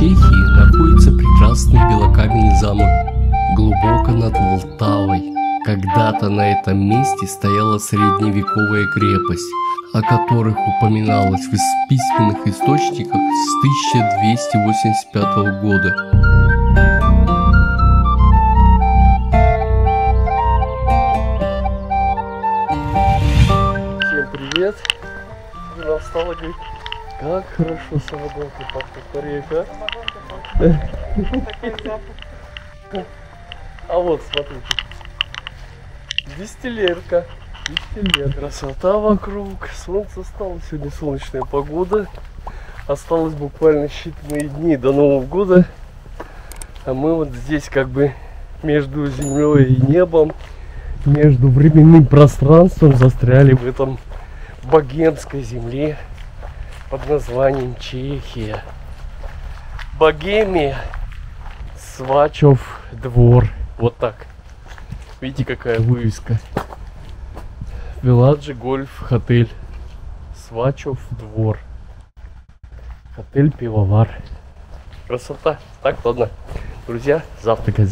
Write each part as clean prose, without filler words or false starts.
Чехии находится прекрасный белокаменный замок глубоко над Влтавой. Когда-то на этом месте стояла средневековая крепость, о которых упоминалось в письменных источниках с 1285 года. Привет! Настало говорит, как хорошо самогонки пахнут по реке, а? А вот, смотрите, десятилетка, красота вокруг, солнце стало, сегодня солнечная погода, осталось буквально считанные дни до Нового года, а мы вот здесь как бы между землей и небом, между временным пространством застряли в этом богемской земле под названием Чехия. Богемия, Свачев двор. Вот так. Видите, какая вывеска? Виладжи Гольф Хотель. Свачев двор. Хотель пивовар. Красота. Так, ладно. Друзья, завтракать,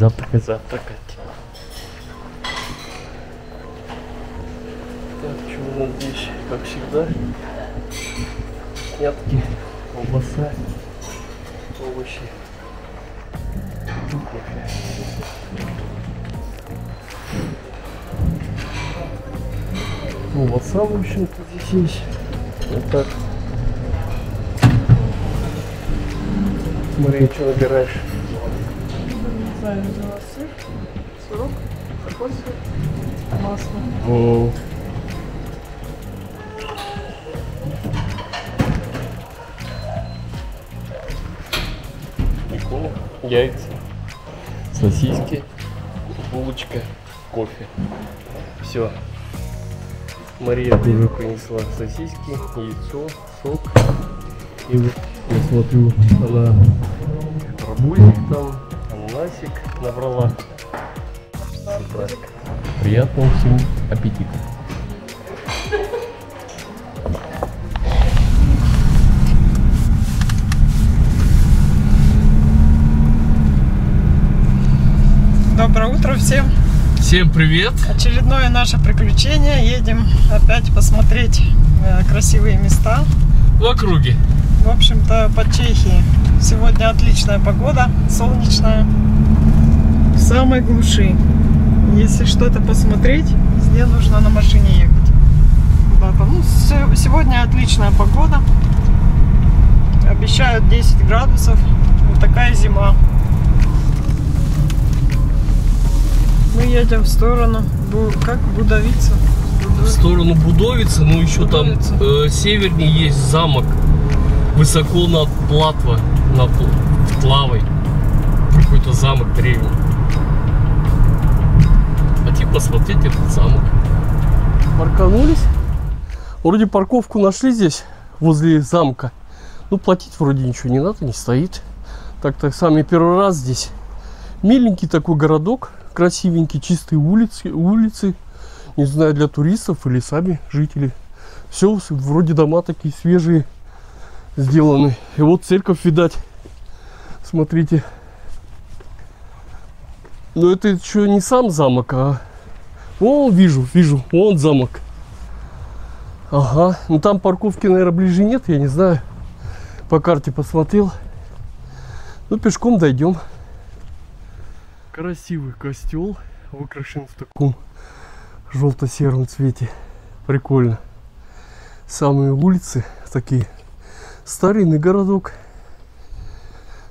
Здесь, как всегда, снятки, колбаса, овощи. Колбаса, в общем-то, здесь есть. Вот так. Смотри, что набираешь. Не знаю, взяла сыр, сырок, какой сыр, масло. Воу. Яйца, сосиски, булочка, кофе. Все. Мария уже принесла сосиски, яйцо, сок. И вот я смотрю, она арбузик там, ананасик набрала. Приятного всем аппетита. Доброе утро всем! Всем привет! Очередное наше приключение. Едем опять посмотреть красивые места в округе. В общем-то, по Чехии. Сегодня отличная погода, солнечная. В самой глуши. Если что-то посмотреть, везде нужно на машине ехать. Куда-то. Ну, сегодня отличная погода. Обещают 10 градусов. Вот такая зима. Мы едем в сторону, как Будовица. В сторону Будовицы, но еще Будовица. Там севернее есть замок, высоко над Влтавой, какой-то замок древний. Хотим посмотреть этот замок. Парканулись. Вроде парковку нашли здесь, возле замка. Ну, платить вроде ничего не надо, не стоит. Так-то сами первый раз здесь. Миленький такой городок. Красивенькие, чистые улицы, не знаю, для туристов или сами жители. Все, вроде дома такие свежие сделаны. И вот церковь, видать, смотрите. Но это еще не сам замок, а... О, вижу, вон замок. Ага, ну там парковки, наверное, ближе нет, я не знаю. По карте посмотрел. Ну, пешком дойдем. Красивый костел, выкрашен в таком желто-сером цвете. Прикольно. Самые улицы такие. Старинный городок.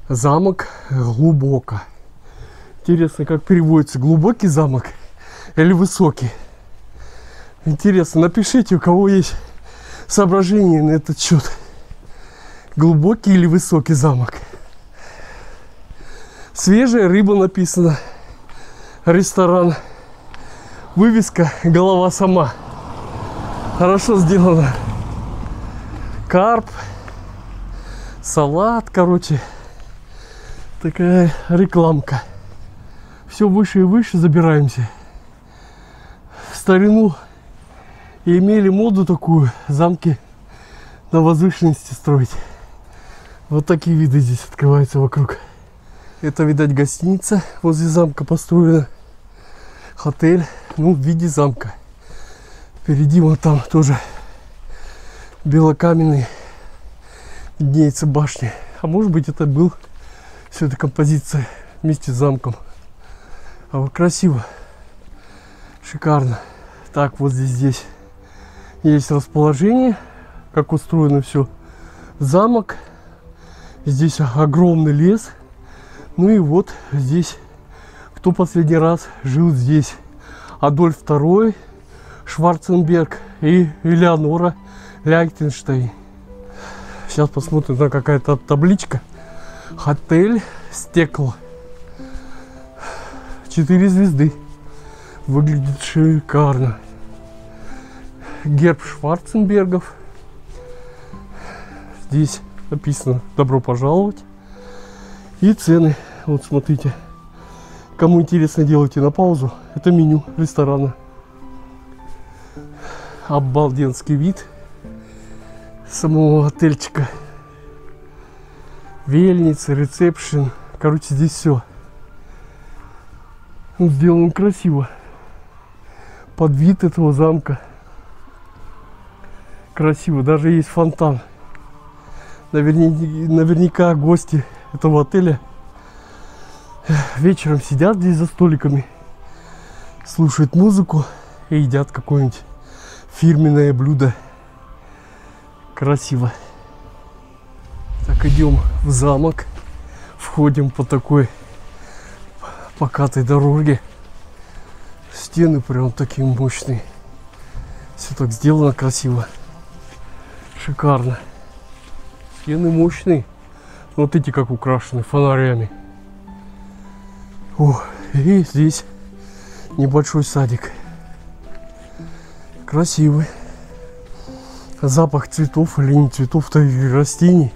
Замок глубоко. Интересно, как переводится. Глубокий замок или высокий? Интересно, напишите, у кого есть соображения на этот счет. Глубокий или высокий замок? Свежая рыба написано. Ресторан. Вывеска голова сама. Хорошо сделано. Карп. Салат, короче. Такая рекламка. Все выше и выше забираемся. В старину и имели моду такую. Замки на возвышенности строить. Вот такие виды здесь открываются вокруг. Это, видать, гостиница возле замка построена. Хотель, ну, в виде замка. Впереди вот там тоже белокаменный виднеется башня. А может быть, это был все это композиция вместе с замком. А вот красиво, шикарно. Так, вот здесь есть расположение, как устроено все. Замок, здесь огромный лес. Ну и вот здесь, кто последний раз жил здесь? Адольф II Шварценберг и Элеонора Лихтенштейн. Сейчас посмотрим, там какая-то табличка. Хотель «Стекло». 4 звезды. Выглядит шикарно. Герб Шварценбергов. Здесь написано «Добро пожаловать». И цены. Вот смотрите. Кому интересно, делайте на паузу. Это меню ресторана. Обалденский вид самого отельчика. Вельница, ресепшн. Короче, здесь все сделано красиво. Под вид этого замка. Красиво. Даже есть фонтан. Наверняка гости этого отеля вечером сидят здесь за столиками, слушают музыку и едят какое-нибудь фирменное блюдо. Красиво. Так, идем в замок. Входим по такой покатой дороге. Стены прям такие мощные. Все так сделано красиво. Шикарно. Стены мощные. Вот эти как украшены фонарями. О, и здесь небольшой садик. Красивый. Запах цветов или не цветов, то и растений.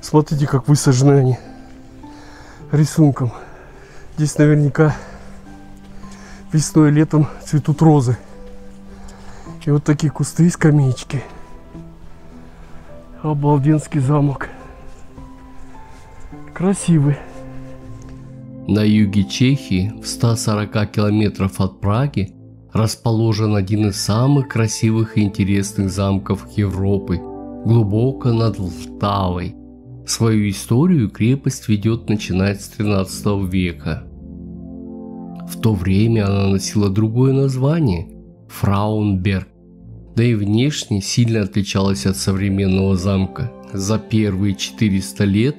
Смотрите, как высажены они рисунком. Здесь наверняка весной и летом цветут розы. И вот такие кусты и скамеечки. Обалденский замок. Красивый. На юге Чехии, в 140 километров от Праги, расположен один из самых красивых и интересных замков Европы, глубоко над Влтавой. Свою историю крепость ведет начиная с 13 века. В то время она носила другое название – Фраунберг, да и внешне сильно отличалась от современного замка. За первые 400 лет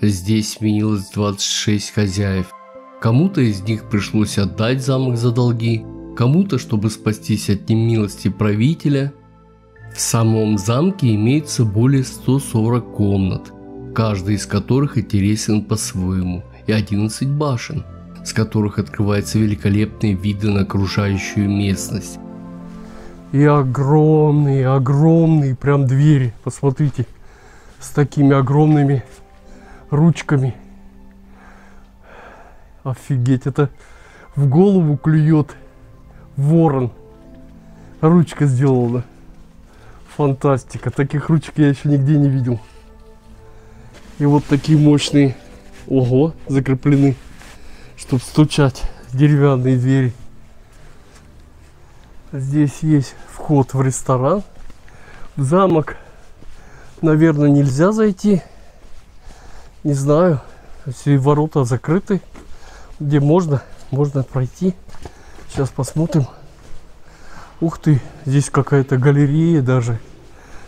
здесь сменилось 26 хозяев. Кому-то из них пришлось отдать замок за долги, кому-то, чтобы спастись от немилости правителя. В самом замке имеется более 140 комнат, каждый из которых интересен по-своему, и 11 башен, с которых открываются великолепные виды на окружающую местность. И огромные прям двери, посмотрите, с такими огромными ручками. Офигеть, это в голову клюет ворон. Ручка сделана. Фантастика. Таких ручек я еще нигде не видел. И вот такие мощные. Ого, закреплены, чтобы стучать, деревянные двери. Здесь есть вход в ресторан. В замок, наверное, нельзя зайти. Не знаю, все ворота закрыты. Где можно пройти. Сейчас посмотрим. Ух ты, здесь какая-то галерея даже.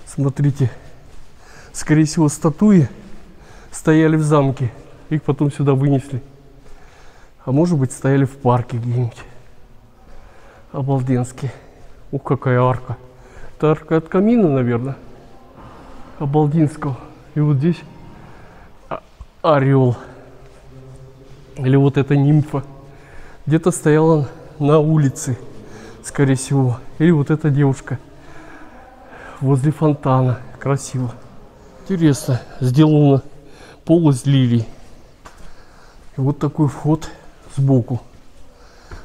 Смотрите, скорее всего, статуи стояли в замке, их потом сюда вынесли. А может быть, стояли в парке где-нибудь. Обалденски. Ух, какая арка. Это арка от камина, наверное, обалденского. И вот здесь орел, или вот эта нимфа, где-то стояла на улице, скорее всего. Или вот эта девушка возле фонтана. Красиво, интересно сделано, пол из лилий. И вот такой вход сбоку.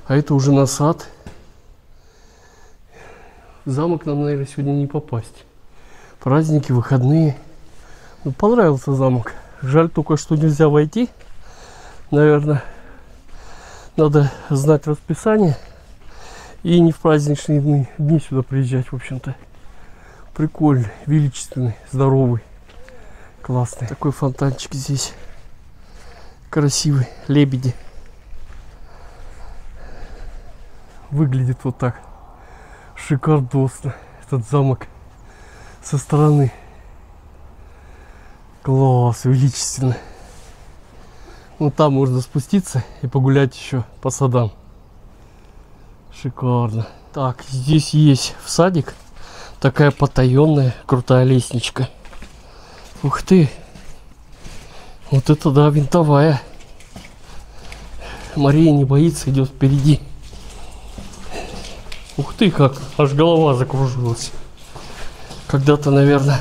А это уже на сад. В замок нам, наверное, сегодня не попасть. Праздники, выходные. Понравился замок. Жаль только, что нельзя войти. Наверное, надо знать расписание и не в праздничные дни сюда приезжать, в общем-то. Прикольный, величественный, здоровый, классный. Такой фонтанчик здесь. Красивый, лебеди. Выглядит вот так. Шикардосно этот замок со стороны. Класс, величественно. Ну там можно спуститься и погулять еще по садам. Шикарно. Так, здесь есть в садик такая потаенная крутая лестничка. Ух ты! Вот это да, винтовая. Мария не боится, идет впереди. Ух ты, как аж голова закружилась. Когда-то, наверное,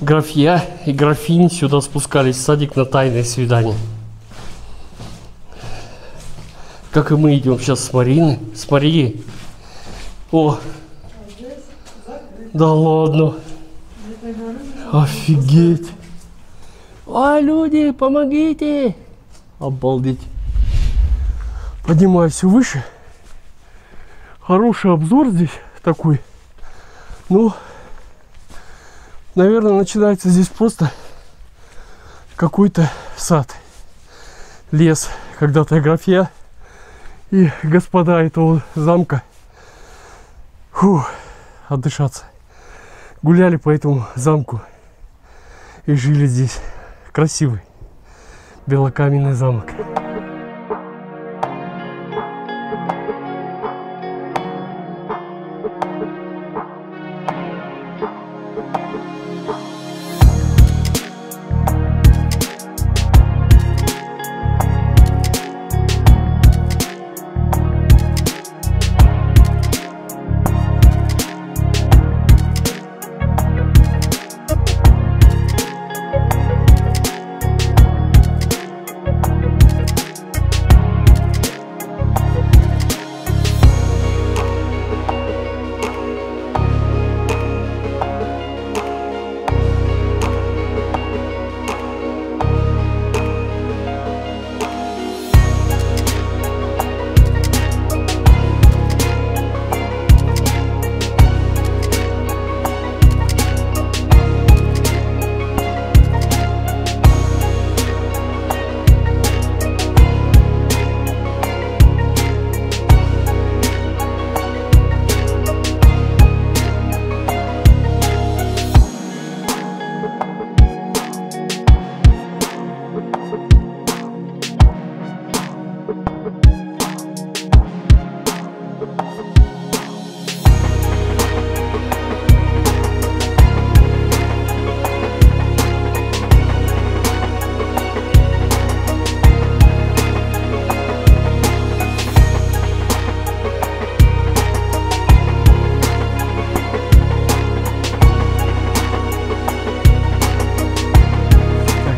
графья и графини сюда спускались в садик на тайное свидание. Как и мы идем сейчас с Мариной, с Марией. О, да ладно. Офигеть. Ой, люди, помогите. Обалдеть. Поднимаюсь все выше. Хороший обзор здесь такой. Ну, наверное, начинается здесь просто какой-то сад. Лес. Когда-то графья и господа этого замка. Фух, отдышаться. Гуляли по этому замку и жили здесь. Красивый белокаменный замок.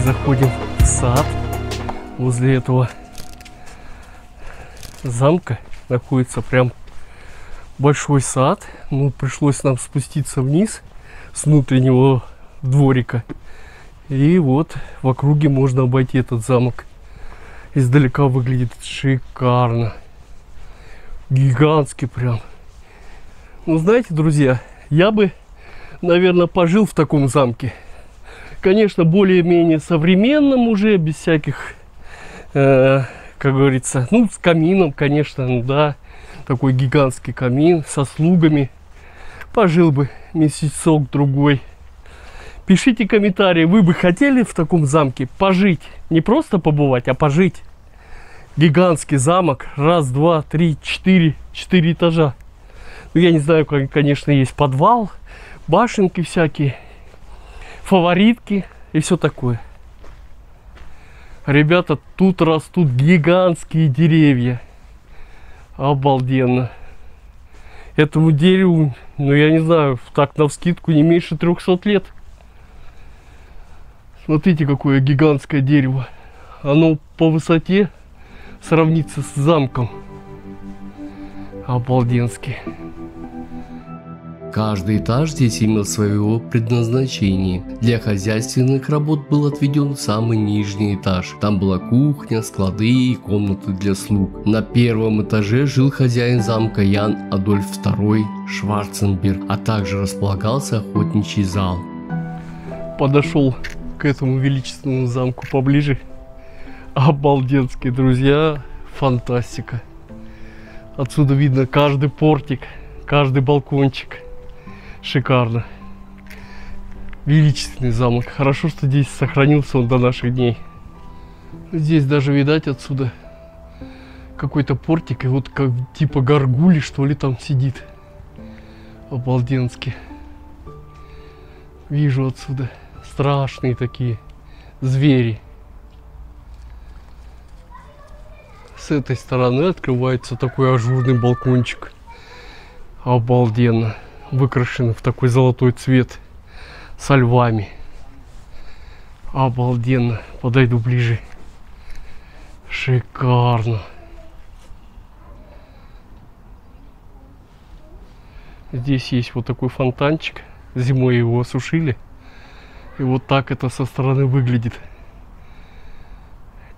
Заходим в сад. Возле этого замка находится прям большой сад. Ну, пришлось нам спуститься вниз с внутреннего дворика. И вот в округе можно обойти этот замок. Издалека выглядит шикарно. Гигантский прям. Ну, знаете, друзья, я бы, наверное, пожил в таком замке. Конечно, более-менее современным уже, без всяких, как говорится, ну, с камином, конечно, ну, да, такой гигантский камин, со слугами. Пожил бы месяцок-другой. Пишите комментарии, вы бы хотели в таком замке пожить? Не просто побывать, а пожить. Гигантский замок, раз, два, три, четыре этажа. Ну, я не знаю, конечно, есть подвал, башенки всякие. Фаворитки и все такое. Ребята, тут растут гигантские деревья. Обалденно. Этому дереву, ну я не знаю, так навскидку не меньше 300 лет. Смотрите, какое гигантское дерево. Оно по высоте сравнится с замком. Обалденски. Каждый этаж здесь имел своего предназначения. Для хозяйственных работ был отведен самый нижний этаж. Там была кухня, склады и комнаты для слуг. На первом этаже жил хозяин замка Ян Адольф II Шварценберг, а также располагался охотничий зал. Подошел к этому величественному замку поближе. Обалденские, друзья, фантастика. Отсюда видно каждый портик, каждый балкончик. Шикарно. Величественный замок. Хорошо, что здесь сохранился он до наших дней. Здесь даже видать отсюда какой-то портик. И вот как типа горгули, что ли, там сидит. Обалденски. Вижу отсюда страшные такие звери. С этой стороны открывается такой ажурный балкончик. Обалденно. Выкрашен в такой золотой цвет. Со львами. Обалденно. Подойду ближе. Шикарно. Здесь есть вот такой фонтанчик. Зимой его осушили. И вот так это со стороны выглядит.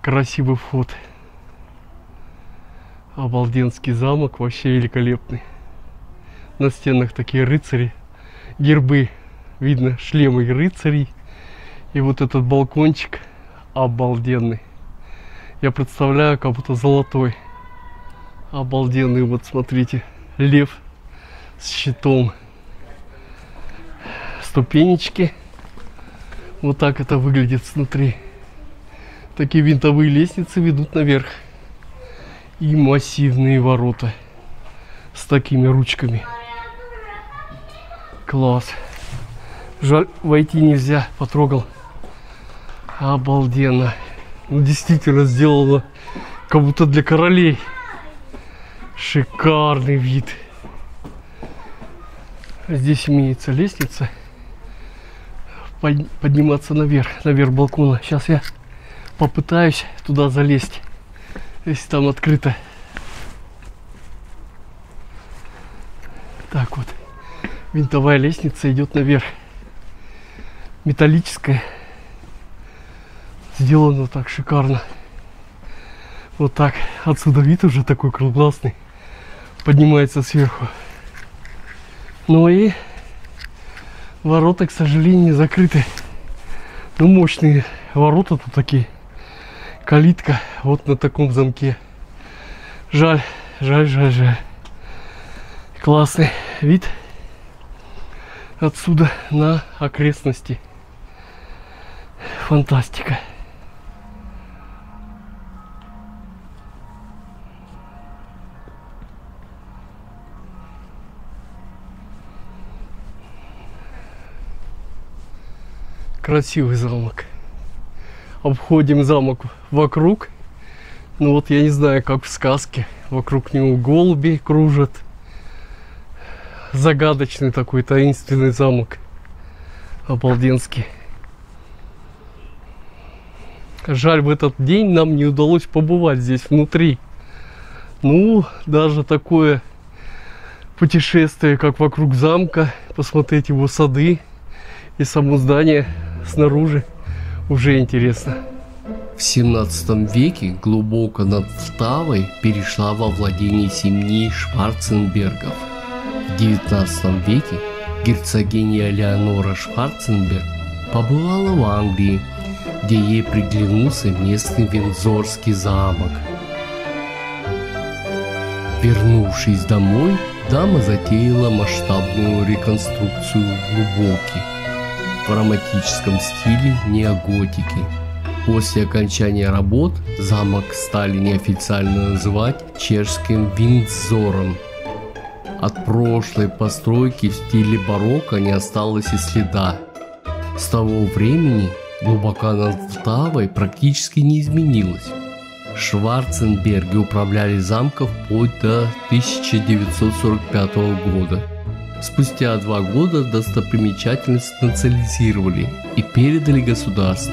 Красивый вход. Обалденский замок, вообще великолепный. На стенах такие рыцари, гербы, видно шлемы рыцарей. И вот этот балкончик обалденный. Я представляю, как будто золотой. Обалденный, вот смотрите, лев с щитом. Ступенечки. Вот так это выглядит снутри. Такие винтовые лестницы ведут наверх. И массивные ворота с такими ручками. Класс. Жаль, войти нельзя, потрогал. Обалденно. Ну, действительно сделано, как будто для королей. Шикарный вид. Здесь имеется лестница. Подниматься наверх балкона. Сейчас я попытаюсь туда залезть. Если там открыто. Так вот. Винтовая лестница идет наверх. Металлическая. Сделано так шикарно. Вот так. Отсюда вид уже такой кругласный. Поднимается сверху. Ну и ворота, к сожалению, закрыты. Ну, мощные ворота тут такие. Калитка вот на таком замке. Жаль, жаль, жаль, жаль. Классный вид отсюда на окрестности. Фантастика. Красивый замок. Обходим замок вокруг. Ну вот я не знаю, как в сказке. Вокруг него голуби кружат. Загадочный такой таинственный замок. Обалденский. Жаль, в этот день нам не удалось побывать здесь внутри. Ну, даже такое путешествие, как вокруг замка, посмотреть его сады и само здание снаружи, уже интересно. В 17 веке Глубока над Влтавой перешла во владение семьи Шварценбергов. В 19 веке герцогиня Элеонора Шварценберг побывала в Англии, где ей приглянулся местный Виндзорский замок. Вернувшись домой, дама затеяла масштабную реконструкцию Глубоки в романтическом стиле неоготики. После окончания работ замок стали неофициально называть чешским Виндзором. От прошлой постройки в стиле барокко не осталось и следа. С того времени Глубока над Влтавой практически не изменилась. Шварценберги управляли замком вплоть до 1945 года. Спустя 2 года достопримечательность национализировали и передали государству.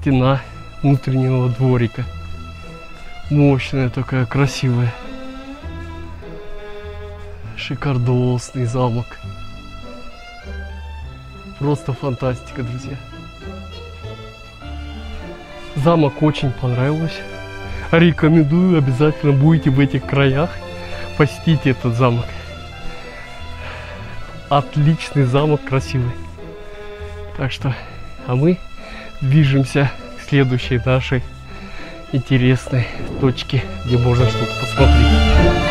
стена внутреннего дворика. Мощная такая, красивая. Шикардосный замок. Просто фантастика, друзья. Замок очень понравилось. Рекомендую, обязательно будете в этих краях, посетите этот замок. Отличный замок, красивый. Так что, а мы движемся к следующей нашей интересной точке, где можно что-то посмотреть.